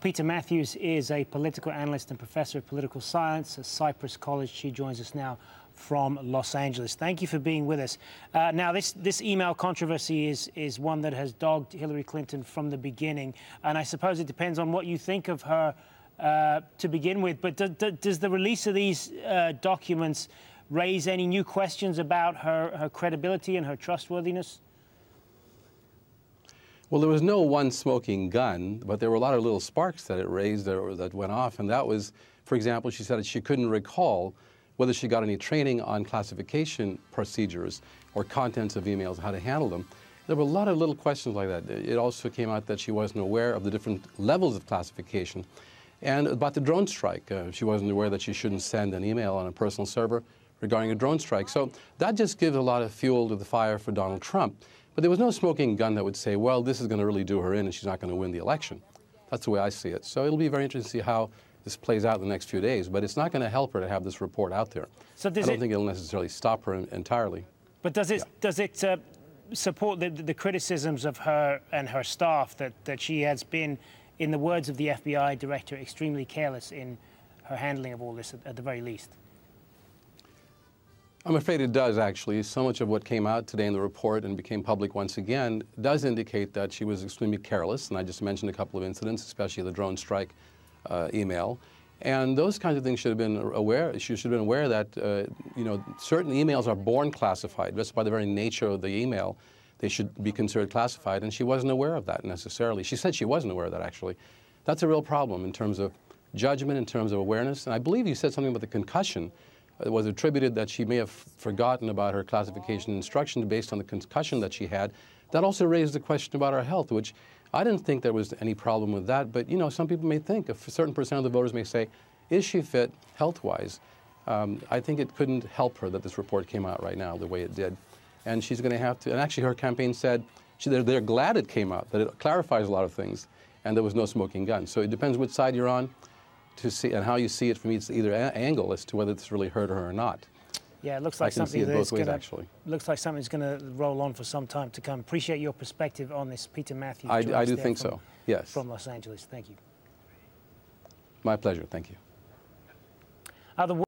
Peter Mathews is a political analyst and professor of political science at Cypress College. She joins us now from Los Angeles. Thank you for being with us. Now, this email controversy is one that has dogged Hillary Clinton from the beginning, and I suppose it depends on what you think of her to begin with. But does the release of these documents raise any new questions about her credibility and her trustworthiness? Well, there was no one smoking gun, but there were a lot of little sparks that it raised that went off, and that was, for example, she said that she couldn't recall whether she got any training on classification procedures or contents of emails, how to handle them. There were a lot of little questions like that. It also came out that she wasn't aware of the different levels of classification. And about the drone strike, she wasn't aware that she shouldn't send an email on a personal server regarding a drone strike. So that just gives a lot of fuel to the fire for Donald Trump. But there was no smoking gun that would say, well, this is going to really do her in and she's not going to win the election. That's the way I see it. So it'll be very interesting to see how this plays out in the next few days. But it's not going to help her to have this report out there. So I don't think it'll necessarily stop her entirely. But does it support the criticisms of her and her staff that she has been, in the words of the FBI director, extremely careless in her handling of all this at the very least? I'm afraid it does, actually. So much of what came out today in the report and became public once again does indicate that she was extremely careless, and I just mentioned a couple of incidents, especially the drone strike email. And those kinds of things should have been aware. She should have been aware that certain emails are born classified. Just by the very nature of the email, they should be considered classified, and she wasn't aware of that necessarily. She said she wasn't aware of that, actually. That's a real problem in terms of judgment, in terms of awareness. And I believe you said something about the concussion. It was attributed that she may have forgotten about her classification instructions based on the concussion that she had. That also raised the question about her health, which I didn't think there was any problem with that. But, you know, some people may think, a certain percent of the voters may say, is she fit health-wise? I think it couldn't help her that this report came out right now the way it did. And she's going to have to, and actually her campaign said they're glad it came out, that it clarifies a lot of things, and there was no smoking gun. So it depends which side you're on. To see and how you see it from either angle as to whether it's really hurt her or not. Yeah, it looks like something's going to roll on for some time to come. Appreciate your perspective on this, Peter Mathews. I do think so. Yes. From Los Angeles. Thank you. My pleasure. Thank you.